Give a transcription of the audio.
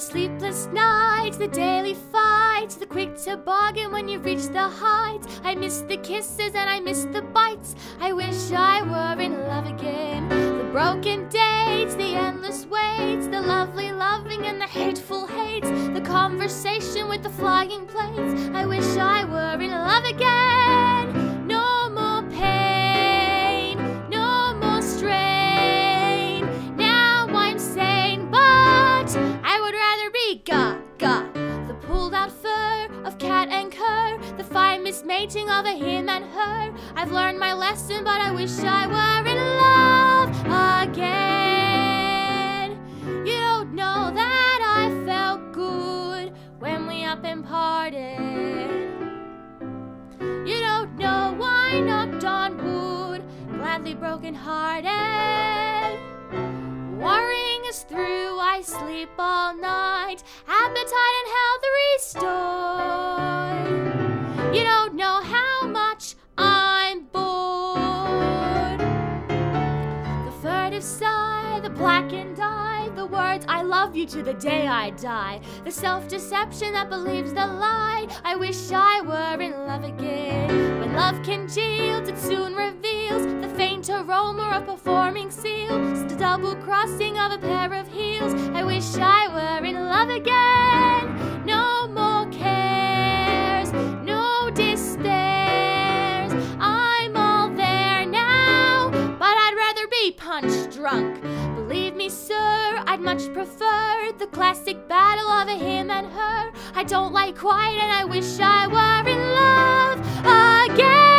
The sleepless nights, the daily fights, the quick toboggan when you reach the heights. I miss the kisses and I miss the bites. I wish I were in love again. The broken dates, the endless waits, the lovely loving and the hateful hates, the conversation with the flying planes. I wish I were in love again. No more pain, no more strain. Now I'm sane, but I would rather be gaga. The pulled out fur of cat and cur, the fine mismating of a him and her. I've learned my lesson, but I wish I were in love again. Up and parted. You don't know why knocked on wood, gladly broken hearted. Worrying is through, I sleep all night, appetite and health restored. You don't know how much I'm bored. The furtive sigh, the blackened eye, the words I love you to the day I die, the self-deception that believes the lie. I wish I were in love again. When love congeals, it soon reveals the faint aroma of performing seals, the double crossing of a pair of heels. I wish I were in love again. No more cares, no despairs. I'm all there now, but I'd rather be punch drunk. Believe me, sir, I'd much prefer the classic battle of a him and her. I don't like quiet and I wish I were in love again.